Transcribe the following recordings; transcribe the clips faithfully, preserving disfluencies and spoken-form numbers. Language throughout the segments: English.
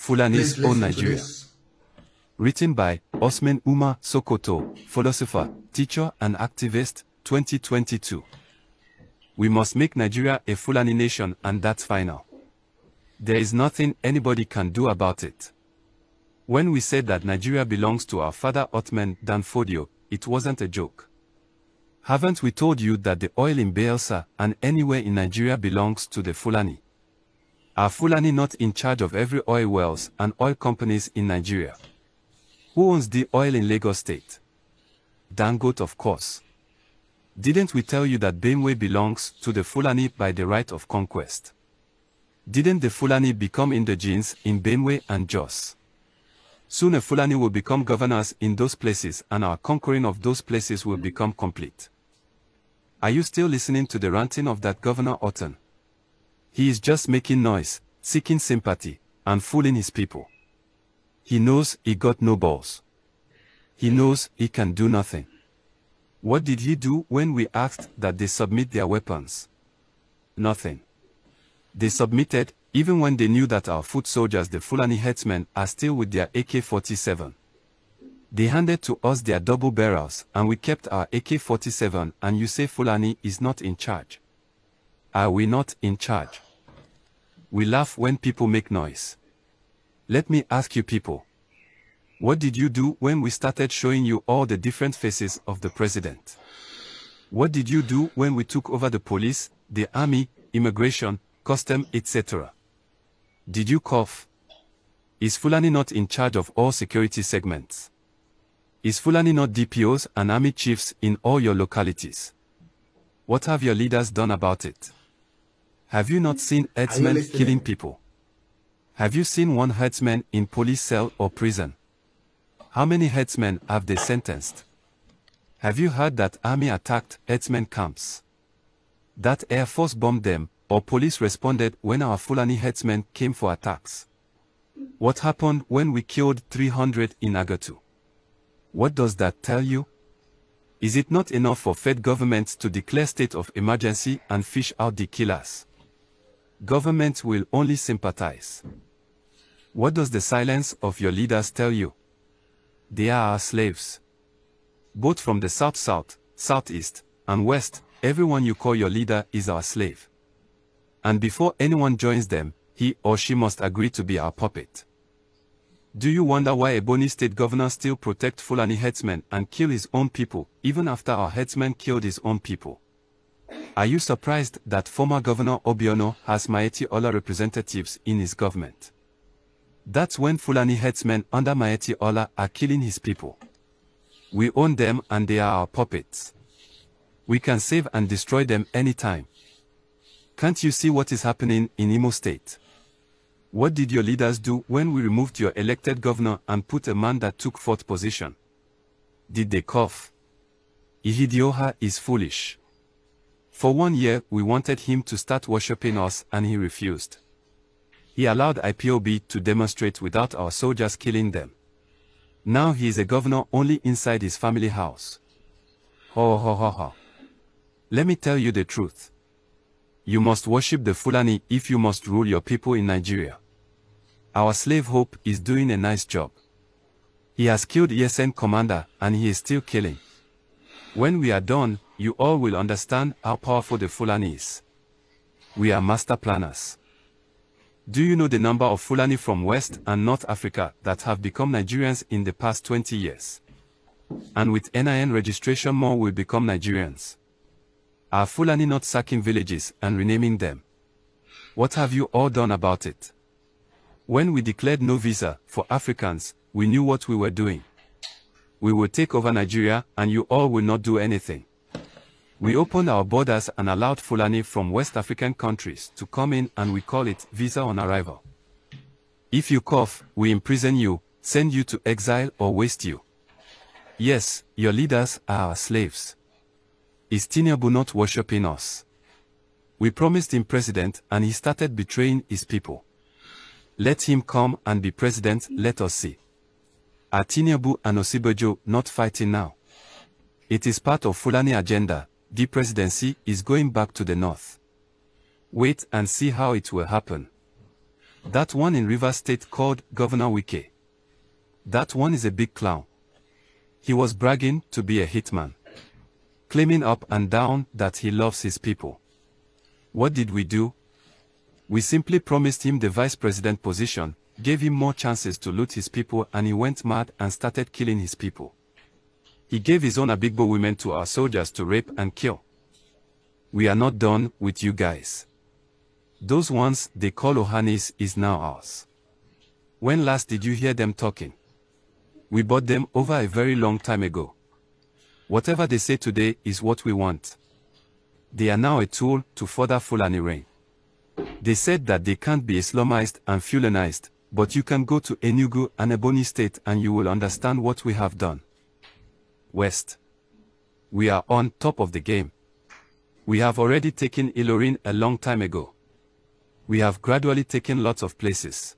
Fulani's Own Nigeria. Written by Usman Umar Sokoto, philosopher, teacher and activist, twenty twenty-two. We must make Nigeria a Fulani nation, and that's final. There is nothing anybody can do about it. When we said that Nigeria belongs to our father Usman Dan Fodio, it wasn't a joke. Haven't we told you that the oil in Bayelsa and anywhere in Nigeria belongs to the Fulani? Are Fulani not in charge of every oil wells and oil companies in Nigeria? Who owns the oil in Lagos State? Dangote, of course. Didn't we tell you that Benue belongs to the Fulani by the right of conquest? Didn't the Fulani become indigenes in Benue and Jos? Soon a Fulani will become governors in those places, and our conquering of those places will become complete. Are you still listening to the ranting of that Governor Orton? He is just making noise, seeking sympathy, and fooling his people. He knows he got no balls. He knows he can do nothing. What did he do when we asked that they submit their weapons? Nothing. They submitted, even when they knew that our foot soldiers, the Fulani headsmen, are still with their A K forty-seven. They handed to us their double barrels, and we kept our A K forty-seven, and you say Fulani is not in charge. Are we not in charge? We laugh when people make noise. Let me ask you people. What did you do when we started showing you all the different faces of the president? What did you do when we took over the police, the army, immigration, custom, et cetera? Did you cough? Is Fulani not in charge of all security segments? Is Fulani not D P Os and army chiefs in all your localities? What have your leaders done about it? Have you not seen herdsmen killing people? Have you seen one herdsman in police cell or prison? How many herdsmen have they sentenced? Have you heard that army attacked herdsmen camps? That air force bombed them, or police responded when our Fulani herdsmen came for attacks? What happened when we killed three hundred in Agatu? What does that tell you? Is it not enough for Fed governments to declare state of emergency and fish out the killers? Governments will only sympathize. What does the silence of your leaders tell you? They are our slaves. Both from the south-south, southeast, and west, everyone you call your leader is our slave. And before anyone joins them, he or she must agree to be our puppet. Do you wonder why a Ebonyi State governor still protects Fulani headsmen and kill his own people, even after our headsman killed his own people? Are you surprised that former Governor Obiono has Miyetti Allah representatives in his government? That's when Fulani headsmen under Miyetti Allah are killing his people. We own them and they are our puppets. We can save and destroy them anytime. Can't you see what is happening in Imo State? What did your leaders do when we removed your elected governor and put a man that took fourth position? Did they cough? Ihidioha is foolish. For one year, we wanted him to start worshipping us and he refused. He allowed I P O B to demonstrate without our soldiers killing them. Now he is a governor only inside his family house. Ho ho ho ho. Let me tell you the truth. You must worship the Fulani if you must rule your people in Nigeria. Our slave Hope is doing a nice job. He has killed E S N commander and he is still killing. When we are done, you all will understand how powerful the Fulani is. We are master planners. Do you know the number of Fulani from West and North Africa that have become Nigerians in the past twenty years? And with N I N registration, more will become Nigerians. Are Fulani not sacking villages and renaming them? What have you all done about it? When we declared no visa for Africans, we knew what we were doing. We will take over Nigeria and you all will not do anything. We opened our borders and allowed Fulani from West African countries to come in, and we call it visa on arrival. If you cough, we imprison you, send you to exile or waste you. Yes, your leaders are our slaves. Is Tinubu not worshipping us? We promised him president and he started betraying his people. Let him come and be president, let us see. Are Tinubu and Osibojo not fighting now? It is part of Fulani agenda. The presidency is going back to the north. Wait and see how it will happen. That one in Rivers State called Governor Wike. That one is a big clown. He was bragging to be a hitman, claiming up and down that he loves his people. What did we do? We simply promised him the vice president position, gave him more chances to loot his people, and he went mad and started killing his people. He gave his own Abigbo women to our soldiers to rape and kill. We are not done with you guys. Those ones they call Ohanis is now ours. When last did you hear them talking? We bought them over a very long time ago. Whatever they say today is what we want. They are now a tool to further Fulani reign. They said that they can't be Islamized and Fulanized, but you can go to Enugu and Ebonyi State and you will understand what we have done. West. We are on top of the game. We have already taken Ilorin a long time ago. We have gradually taken lots of places.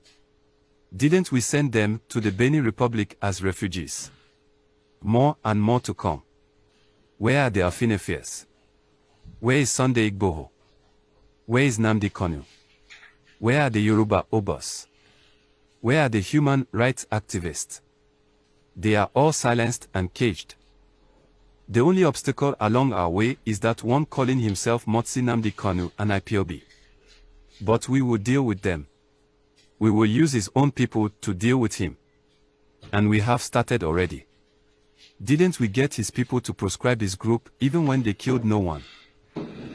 Didn't we send them to the Benin Republic as refugees? More and more to come. Where are the Afinefears? Where is Sunday Igboho? Where is Nnamdi Kanu? Where are the Yoruba Obos? Where are the human rights activists? They are all silenced and caged. The only obstacle along our way is that one calling himself Mazi Nnamdi Kanu and I P O B. But we will deal with them. We will use his own people to deal with him. And we have started already. Didn't we get his people to proscribe his group even when they killed no one?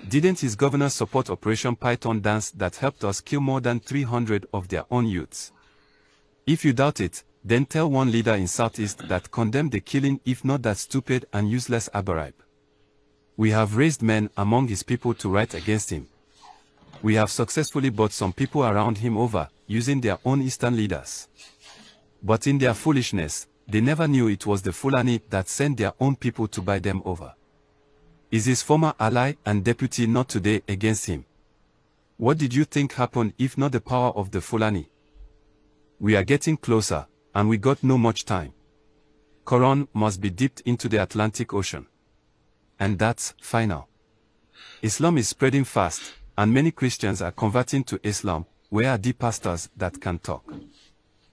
Didn't his governor support Operation Python Dance that helped us kill more than three hundred of their own youths? If you doubt it, then tell one leader in Southeast that condemned the killing, if not that stupid and useless Abaribe. We have raised men among his people to write against him. We have successfully bought some people around him over, using their own Eastern leaders. But in their foolishness, they never knew it was the Fulani that sent their own people to buy them over. Is his former ally and deputy not today against him? What did you think happened if not the power of the Fulani? We are getting closer, and we got no much time. Quran must be dipped into the Atlantic Ocean. And that's final. Islam is spreading fast, and many Christians are converting to Islam. Where are the pastors that can talk?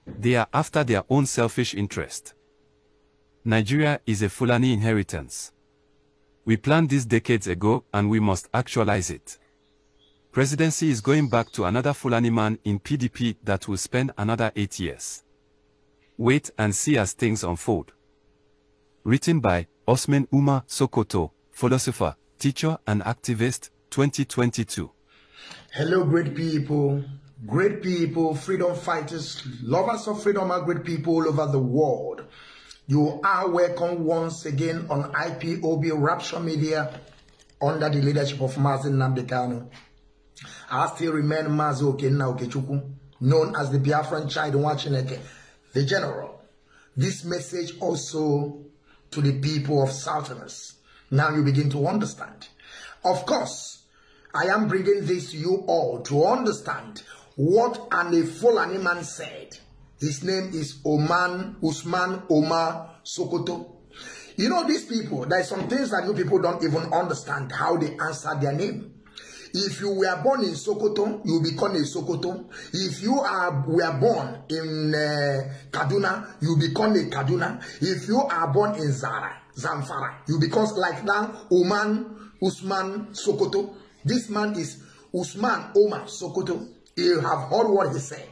They are after their own selfish interest. Nigeria is a Fulani inheritance. We planned this decades ago, and we must actualize it. Presidency is going back to another Fulani man in P D P that will spend another eight years. Wait and see as things unfold. Written by Usman Umar Sokoto, philosopher, teacher and activist, twenty twenty-two. Hello great people, great people, freedom fighters, lovers of freedom, and great people all over the world. You are welcome once again on I P O B Rapture Media under the leadership of Mazi Nnamdi Kanu. I still remain Mazi Okechukwu, known as the Biafran Chi Dun Nwachineke, the general. This message also to the people of Southerners. Now you begin to understand. Of course, I am bringing this to you all to understand what an a Fulani man said. His name is Oman Usman Omar Sokoto. You know, these people, there are some things that you people don't even understand how they answer their name. If you were born in Sokoto, you become a Sokoto. If you are were born in uh, Kaduna, you become a Kaduna. If you are born in Zara, Zamfara, you become like that. Oman Usman Sokoto. This man is Usman Omar Sokoto. You have heard what he said.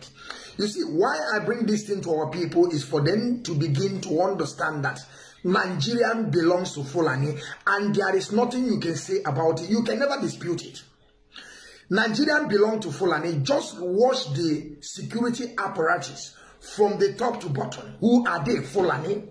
You see, why I bring this thing to our people is for them to begin to understand that Nigerian belongs to Fulani, and there is nothing you can say about it. You can never dispute it. Nigerian belong to Fulani. Just watch the security apparatus from the top to bottom. Who are they? Fulani.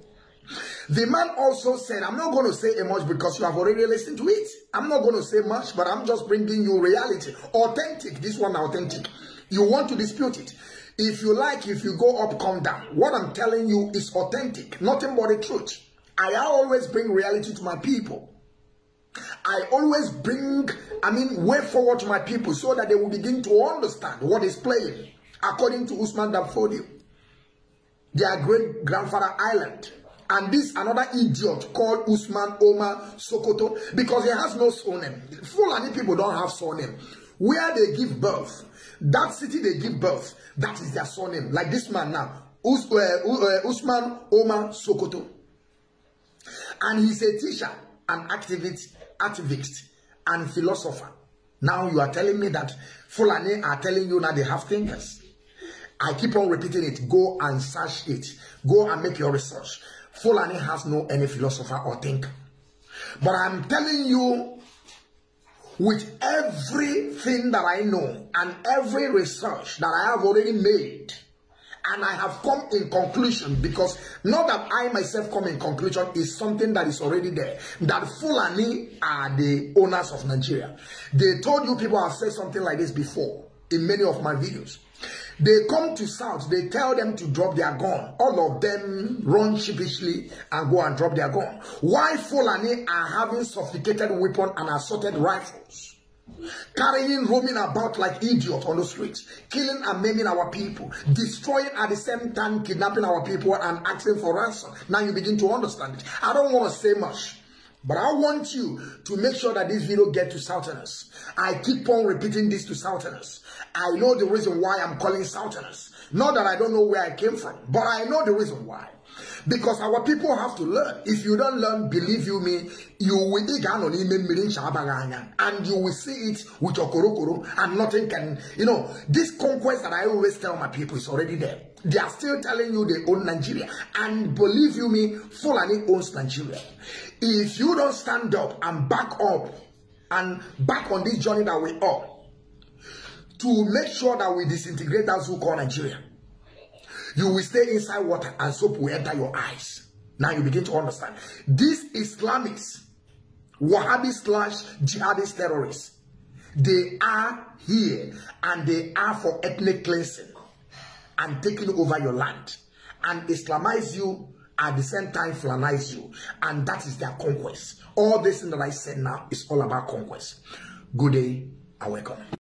The man also said, I'm not going to say much because you have already listened to it. I'm not going to say much, but I'm just bringing you reality. Authentic. This one authentic. You want to dispute it. If you like, if you go up, come down. What I'm telling you is authentic. Nothing but the truth. I always bring reality to my people. I always bring, I mean, way forward to my people so that they will begin to understand what is playing. According to Usman Dan Fodio, their great-grandfather island, and this another idiot called Usman Omar Sokoto, because he has no surname. Fulani people don't have surname. Where they give birth, that city they give birth, that is their surname. Like this man now, Us uh, uh, Usman Umar Sokoto. And he's a teacher, an activist, activist, and philosopher. Now you are telling me that Fulani are telling you now they have thinkers. I keep on repeating it. Go and search it. Go and make your research. Fulani has no any philosopher or thinker. But I'm telling you, with everything that I know and every research that I have already made, and I have come in conclusion, because not that I myself come in conclusion, is something that is already there, that Fulani are the owners of Nigeria. They told you people have said something like this before in many of my videos. They come to South, they tell them to drop their gun. All of them run sheepishly and go and drop their gun. Why Fulani are having sophisticated weapons and assorted rifles, carrying, roaming about like idiots on the streets, killing and maiming our people, destroying at the same time, kidnapping our people and asking for ransom? Now you begin to understand it. I don't want to say much, but I want you to make sure that this video gets to Southerners. I keep on repeating this to Southerners. I know the reason why I'm calling Southerners. Not that I don't know where I came from, but I know the reason why. Because our people have to learn. If you don't learn, believe you me, you will and you will see it with your korokoro, and nothing can, you know, this conquest that I always tell my people is already there. They are still telling you they own Nigeria. And believe you me, Fulani owns Nigeria. If you don't stand up and back up and back on this journey that we're on, to make sure that we disintegrate those who call Nigeria, you will stay inside water and soap will enter your eyes. Now you begin to understand. These Islamists, Wahhabi slash jihadist terrorists, they are here and they are for ethnic cleansing and taking over your land and Islamize you, at the same time flanize you. And that is their conquest. All this thing that I said now is all about conquest. Good day and welcome.